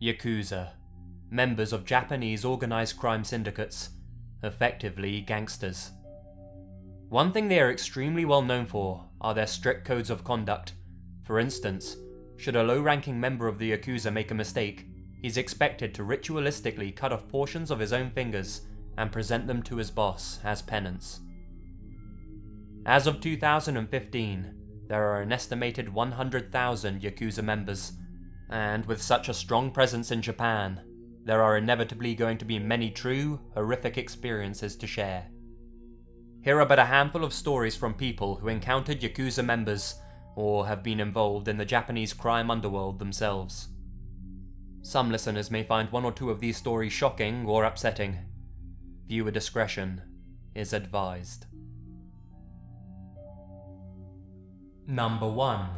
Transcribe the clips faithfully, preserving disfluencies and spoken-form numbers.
Yakuza, members of Japanese organized crime syndicates, effectively gangsters. One thing they are extremely well known for are their strict codes of conduct. For instance, should a low-ranking member of the Yakuza make a mistake, he's expected to ritualistically cut off portions of his own fingers and present them to his boss as penance. As of two thousand fifteen, there are an estimated one hundred thousand Yakuza members, and with such a strong presence in Japan, there are inevitably going to be many true, horrific experiences to share. Here are but a handful of stories from people who encountered Yakuza members or have been involved in the Japanese crime underworld themselves. Some listeners may find one or two of these stories shocking or upsetting. Viewer discretion is advised. Number one.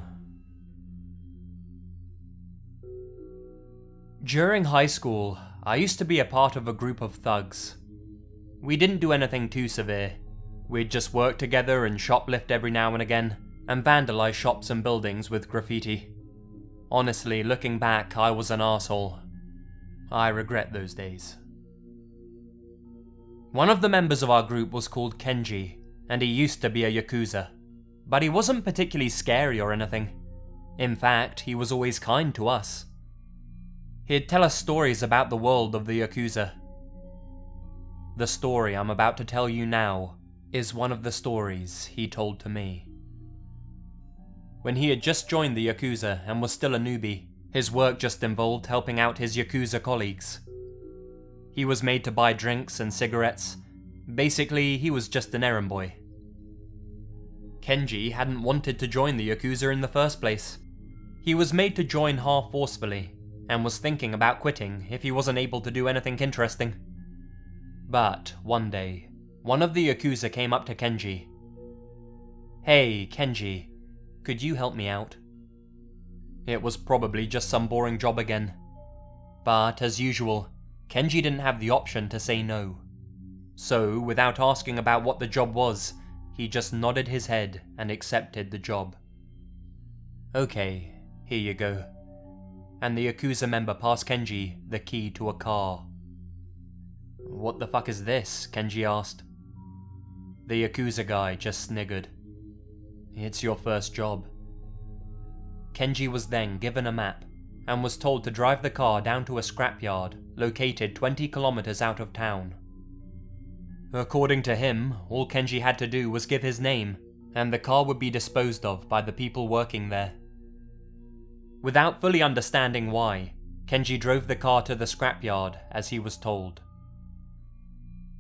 During high school, I used to be a part of a group of thugs. We didn't do anything too severe. We'd just work together and shoplift every now and again, and vandalize shops and buildings with graffiti. Honestly, looking back, I was an asshole. I regret those days. One of the members of our group was called Kenji, and he used to be a Yakuza. But he wasn't particularly scary or anything. In fact, he was always kind to us. He'd tell us stories about the world of the Yakuza. The story I'm about to tell you now is one of the stories he told to me. When he had just joined the Yakuza and was still a newbie, his work just involved helping out his Yakuza colleagues. He was made to buy drinks and cigarettes. Basically, he was just an errand boy. Kenji hadn't wanted to join the Yakuza in the first place. He was made to join half forcefully, and was thinking about quitting if he wasn't able to do anything interesting. But one day, one of the Yakuza came up to Kenji. "Hey, Kenji, could you help me out?" It was probably just some boring job again. But as usual, Kenji didn't have the option to say no. So, without asking about what the job was, he just nodded his head and accepted the job. "Okay, here you go." And the Yakuza member passed Kenji the key to a car. "What the fuck is this?" Kenji asked. The Yakuza guy just sniggered. "It's your first job." Kenji was then given a map and was told to drive the car down to a scrapyard located twenty kilometers out of town. According to him, all Kenji had to do was give his name, and the car would be disposed of by the people working there. Without fully understanding why, Kenji drove the car to the scrapyard as he was told.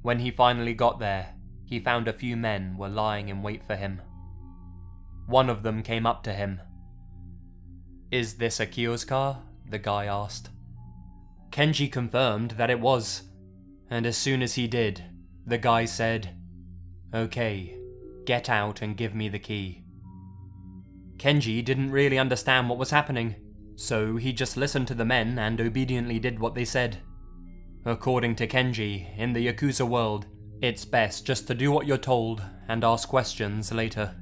When he finally got there, he found a few men were lying in wait for him. One of them came up to him. "Is this Akio's car?" the guy asked. Kenji confirmed that it was, and as soon as he did, the guy said, "Okay, get out and give me the key." Kenji didn't really understand what was happening, so he just listened to the men and obediently did what they said. According to Kenji, in the Yakuza world, it's best just to do what you're told and ask questions later.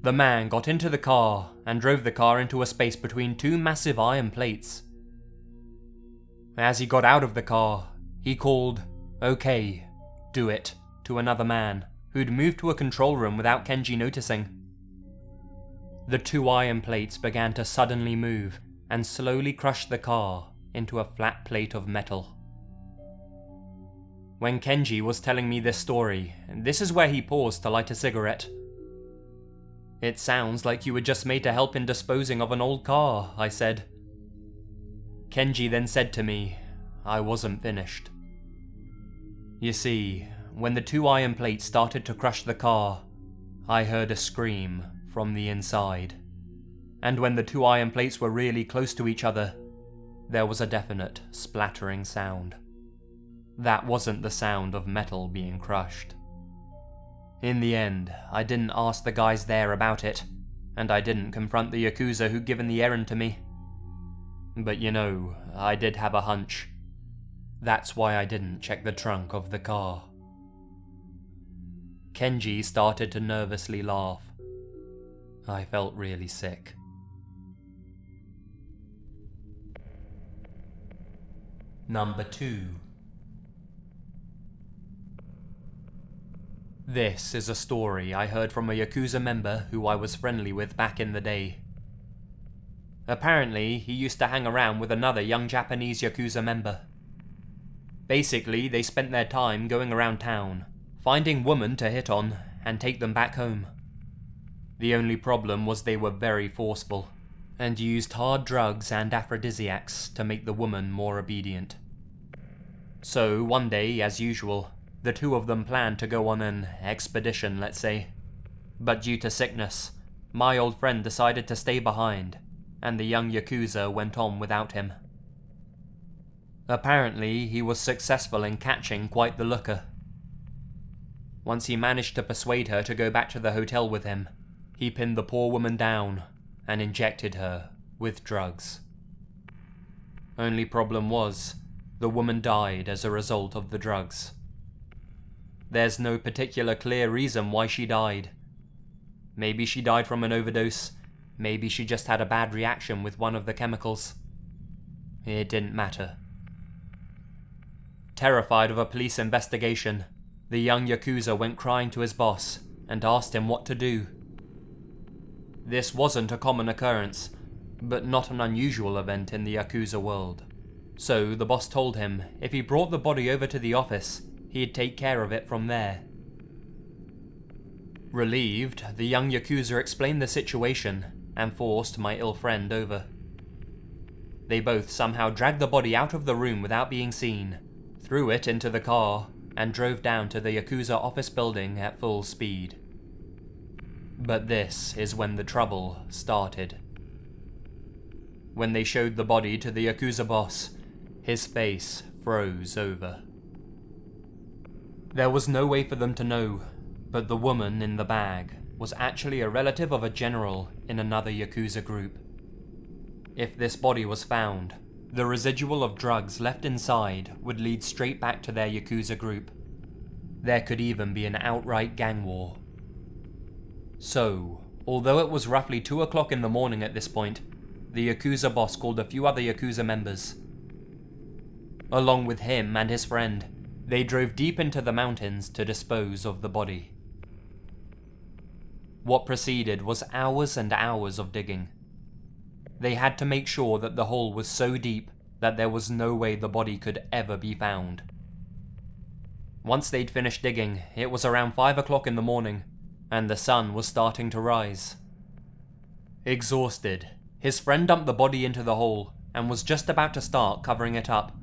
The man got into the car and drove the car into a space between two massive iron plates. As he got out of the car, he called, "Okay, do it," to another man, who'd moved to a control room without Kenji noticing. The two iron plates began to suddenly move and slowly crushed the car into a flat plate of metal. When Kenji was telling me this story, this is where he paused to light a cigarette. "It sounds like you were just made to help in disposing of an old car," I said. Kenji then said to me, "I wasn't finished." You see, when the two iron plates started to crush the car, I heard a scream from the inside. And when the two iron plates were really close to each other, there was a definite splattering sound. That wasn't the sound of metal being crushed. In the end, I didn't ask the guys there about it, and I didn't confront the Yakuza who'd given the errand to me. But you know, I did have a hunch. That's why I didn't check the trunk of the car. Kenji started to nervously laugh. I felt really sick. Number two. This is a story I heard from a Yakuza member who I was friendly with back in the day. Apparently, he used to hang around with another young Japanese Yakuza member. Basically, they spent their time going around town, finding women to hit on, and take them back home. The only problem was they were very forceful, and used hard drugs and aphrodisiacs to make the woman more obedient. So, one day, as usual, the two of them planned to go on an expedition, let's say. But due to sickness, my old friend decided to stay behind, and the young Yakuza went on without him. Apparently, he was successful in catching quite the looker. Once he managed to persuade her to go back to the hotel with him, he pinned the poor woman down and injected her with drugs. Only problem was, the woman died as a result of the drugs. There's no particular clear reason why she died. Maybe she died from an overdose, maybe she just had a bad reaction with one of the chemicals. It didn't matter. Terrified of a police investigation, the young Yakuza went crying to his boss and asked him what to do. This wasn't a common occurrence, but not an unusual event in the Yakuza world. So the boss told him if he brought the body over to the office, he'd take care of it from there. Relieved, the young Yakuza explained the situation and forced my ill friend over. They both somehow dragged the body out of the room without being seen, threw it into the car, and drove down to the Yakuza office building at full speed. But this is when the trouble started. When they showed the body to the Yakuza boss, his face froze over. There was no way for them to know, but the woman in the bag was actually a relative of a general in another Yakuza group. If this body was found, the residual of drugs left inside would lead straight back to their Yakuza group. There could even be an outright gang war. So, although it was roughly two o'clock in the morning at this point, the Yakuza boss called a few other Yakuza members. Along with him and his friend, they drove deep into the mountains to dispose of the body. What proceeded was hours and hours of digging. They had to make sure that the hole was so deep that there was no way the body could ever be found. Once they'd finished digging, it was around five o'clock in the morning, and the sun was starting to rise. Exhausted, his friend dumped the body into the hole and was just about to start covering it up,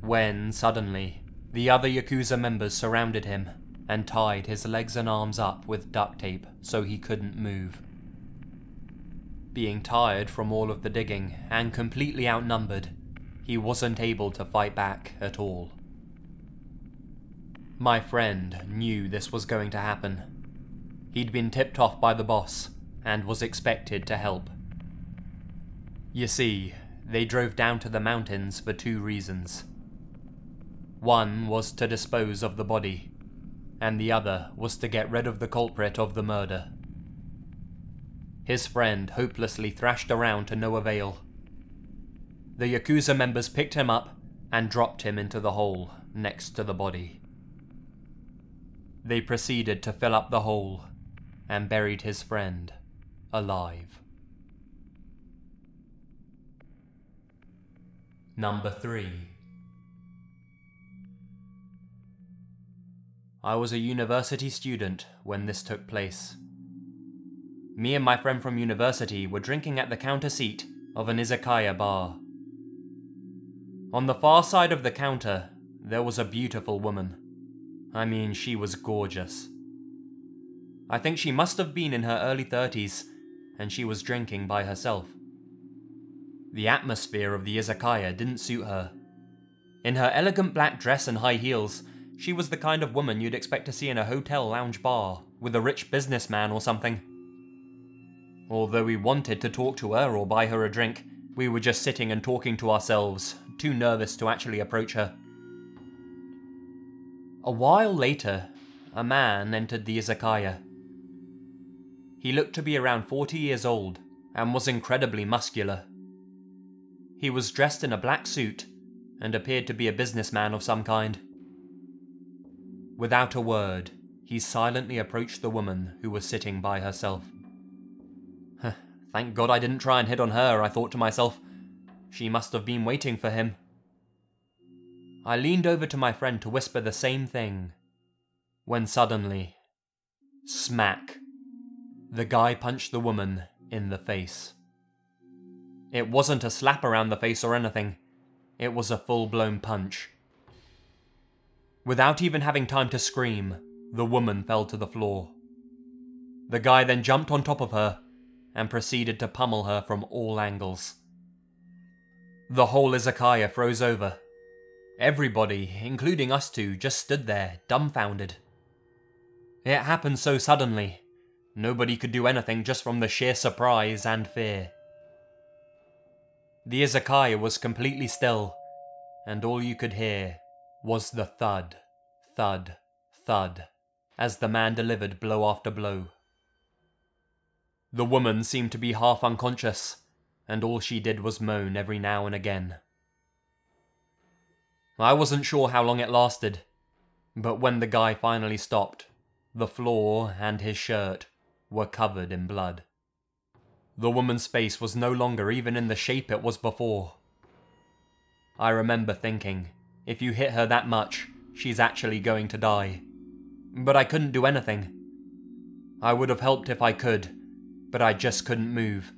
when suddenly, the other Yakuza members surrounded him and tied his legs and arms up with duct tape so he couldn't move. Being tired from all of the digging and completely outnumbered, he wasn't able to fight back at all. My friend knew this was going to happen. He'd been tipped off by the boss and was expected to help. You see, they drove down to the mountains for two reasons. One was to dispose of the body, and the other was to get rid of the culprit of the murder. His friend hopelessly thrashed around to no avail. The Yakuza members picked him up and dropped him into the hole next to the body. They proceeded to fill up the hole and buried his friend alive. Number three. I was a university student when this took place. Me and my friend from university were drinking at the counter seat of an izakaya bar. On the far side of the counter, there was a beautiful woman. I mean, she was gorgeous. I think she must have been in her early thirties, and she was drinking by herself. The atmosphere of the izakaya didn't suit her. In her elegant black dress and high heels, she was the kind of woman you'd expect to see in a hotel lounge bar with a rich businessman or something. Although we wanted to talk to her or buy her a drink, we were just sitting and talking to ourselves, too nervous to actually approach her. A while later, a man entered the izakaya. He looked to be around forty years old and was incredibly muscular. He was dressed in a black suit, and appeared to be a businessman of some kind. Without a word, he silently approached the woman who was sitting by herself. Thank God I didn't try and hit on her, I thought to myself. She must have been waiting for him. I leaned over to my friend to whisper the same thing, when suddenly, smack, the guy punched the woman in the face. It wasn't a slap around the face or anything, it was a full-blown punch. Without even having time to scream, the woman fell to the floor. The guy then jumped on top of her and proceeded to pummel her from all angles. The whole izakaya froze over. Everybody, including us two, just stood there, dumbfounded. It happened so suddenly, nobody could do anything just from the sheer surprise and fear. The izakaya was completely still, and all you could hear was the thud, thud, thud, as the man delivered blow after blow. The woman seemed to be half unconscious, and all she did was moan every now and again. I wasn't sure how long it lasted, but when the guy finally stopped, the floor and his shirt were covered in blood. The woman's face was no longer even in the shape it was before. I remember thinking, if you hit her that much, she's actually going to die. But I couldn't do anything. I would have helped if I could, but I just couldn't move.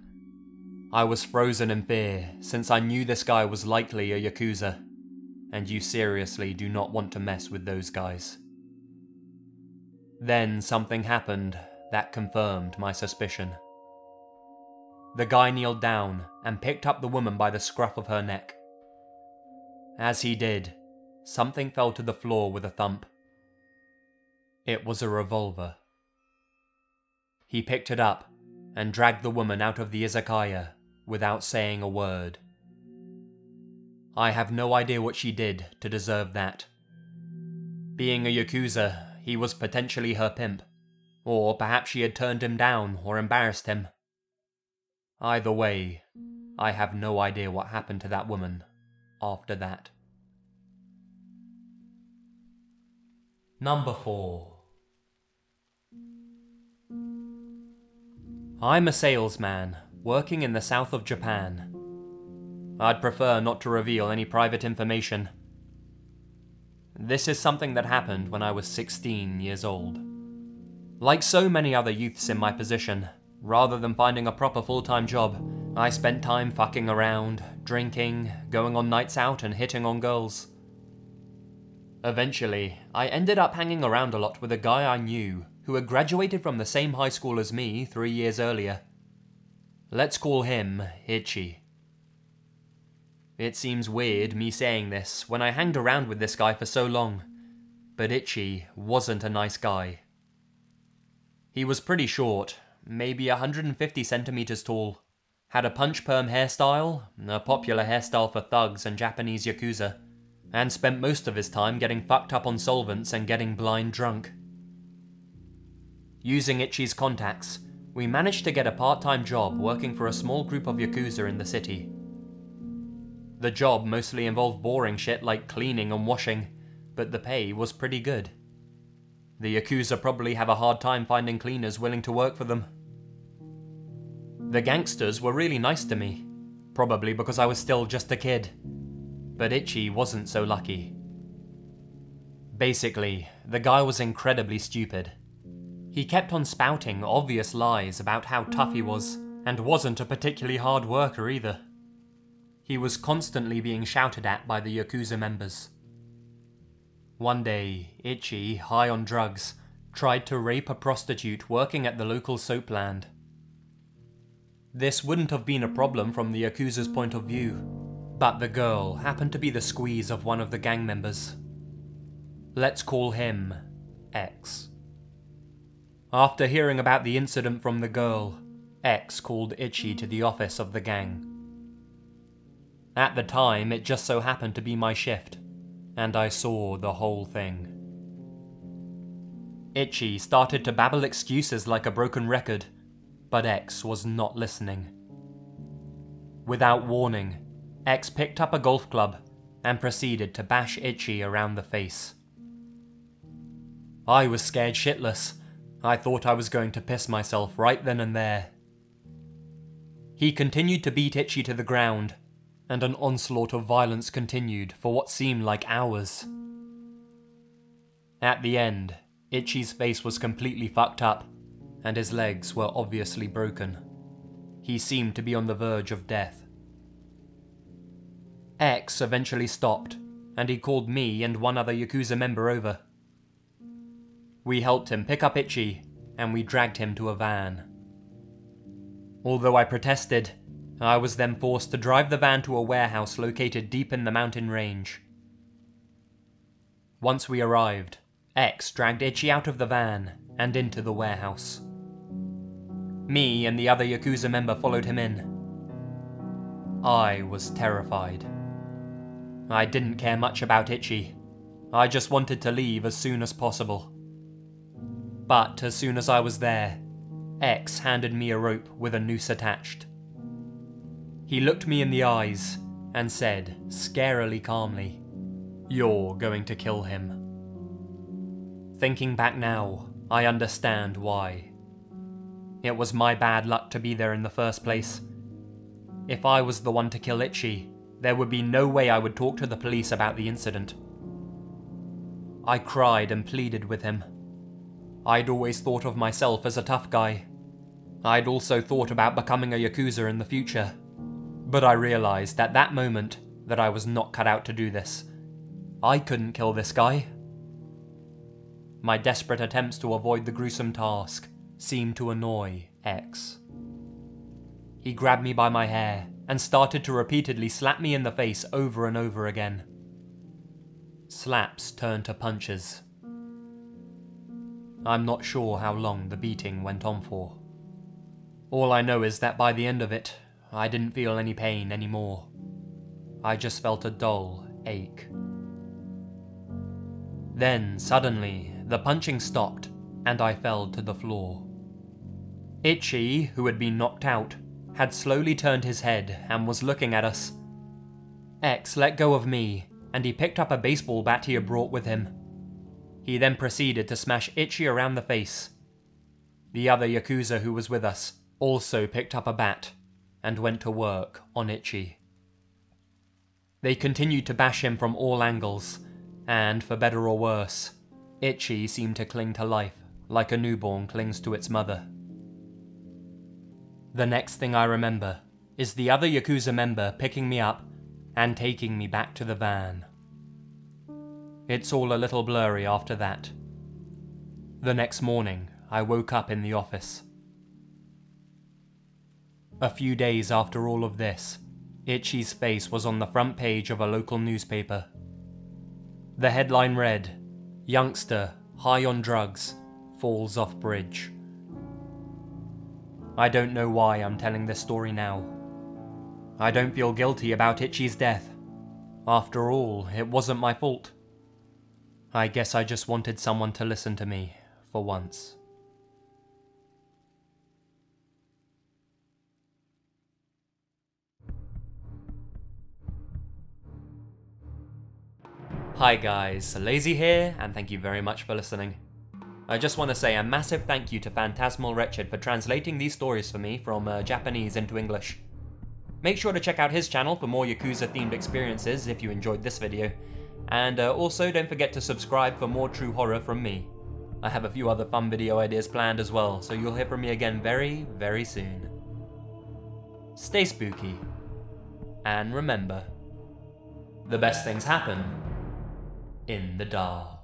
I was frozen in fear, since I knew this guy was likely a Yakuza. And you seriously do not want to mess with those guys. Then something happened that confirmed my suspicion. The guy kneeled down and picked up the woman by the scruff of her neck. As he did, something fell to the floor with a thump. It was a revolver. He picked it up and dragged the woman out of the izakaya without saying a word. I have no idea what she did to deserve that. Being a Yakuza, he was potentially her pimp, or perhaps she had turned him down or embarrassed him. Either way, I have no idea what happened to that woman after that. Number four. I'm a salesman working in the south of Japan. I'd prefer not to reveal any private information. This is something that happened when I was sixteen years old. Like so many other youths in my position, rather than finding a proper full-time job, I spent time fucking around, drinking, going on nights out and hitting on girls. Eventually, I ended up hanging around a lot with a guy I knew who had graduated from the same high school as me three years earlier. Let's call him Ichi. It seems weird me saying this when I hanged around with this guy for so long, but Ichi wasn't a nice guy. He was pretty short, maybe one hundred fifty centimeters tall, had a punch perm hairstyle, a popular hairstyle for thugs and Japanese Yakuza, and spent most of his time getting fucked up on solvents and getting blind drunk. Using Ichi's contacts, we managed to get a part-time job working for a small group of Yakuza in the city. The job mostly involved boring shit like cleaning and washing, but the pay was pretty good. The Yakuza probably have a hard time finding cleaners willing to work for them. The gangsters were really nice to me, probably because I was still just a kid, but Ichi wasn't so lucky. Basically, the guy was incredibly stupid. He kept on spouting obvious lies about how tough he was, and wasn't a particularly hard worker either. He was constantly being shouted at by the Yakuza members. One day, Ichi, high on drugs, tried to rape a prostitute working at the local soapland. This wouldn't have been a problem from the Yakuza's point of view, but the girl happened to be the squeeze of one of the gang members. Let's call him X. After hearing about the incident from the girl, X called Ichi to the office of the gang. At the time, it just so happened to be my shift, and I saw the whole thing. Ichi started to babble excuses like a broken record, but X was not listening. Without warning, X picked up a golf club and proceeded to bash Ichi around the face. I was scared shitless. I thought I was going to piss myself right then and there. He continued to beat Ichi to the ground, and an onslaught of violence continued for what seemed like hours. At the end, Ichi's face was completely fucked up, and his legs were obviously broken. He seemed to be on the verge of death. X eventually stopped, and he called me and one other Yakuza member over. We helped him pick up Ichi, and we dragged him to a van. Although I protested, I was then forced to drive the van to a warehouse located deep in the mountain range. Once we arrived, X dragged Ichi out of the van and into the warehouse. Me and the other Yakuza member followed him in. I was terrified. I didn't care much about Ichi. I just wanted to leave as soon as possible. But as soon as I was there, X handed me a rope with a noose attached. He looked me in the eyes and said, scarily calmly, "You're going to kill him." Thinking back now, I understand why. It was my bad luck to be there in the first place. If I was the one to kill Ichi, there would be no way I would talk to the police about the incident. I cried and pleaded with him. I'd always thought of myself as a tough guy. I'd also thought about becoming a Yakuza in the future, but I realized at that moment that I was not cut out to do this. I couldn't kill this guy. My desperate attempts to avoid the gruesome task seemed to annoy X. He grabbed me by my hair and started to repeatedly slap me in the face over and over again. Slaps turned to punches. I'm not sure how long the beating went on for. All I know is that by the end of it, I didn't feel any pain anymore. I just felt a dull ache. Then, suddenly, the punching stopped, and I fell to the floor. Ichi, who had been knocked out, had slowly turned his head and was looking at us. X let go of me, and he picked up a baseball bat he had brought with him. He then proceeded to smash Ichi around the face. The other Yakuza who was with us also picked up a bat and went to work on Ichi. They continued to bash him from all angles, and for better or worse, Ichi seemed to cling to life like a newborn clings to its mother. The next thing I remember is the other Yakuza member picking me up and taking me back to the van. It's all a little blurry after that. The next morning, I woke up in the office. A few days after all of this, Ichi's face was on the front page of a local newspaper. The headline read, "Youngster, high on drugs, falls off bridge." I don't know why I'm telling this story now. I don't feel guilty about Ichi's death. After all, it wasn't my fault. I guess I just wanted someone to listen to me, for once. Hi guys, Lazy here, and thank you very much for listening. I just want to say a massive thank you to Phantasmal Wretched for translating these stories for me from uh, Japanese into English. Make sure to check out his channel for more Yakuza-themed experiences if you enjoyed this video. And uh, also don't forget to subscribe for more true horror from me. I have a few other fun video ideas planned as well, so you'll hear from me again very, very soon. Stay spooky. And remember, the best things happen in the dark.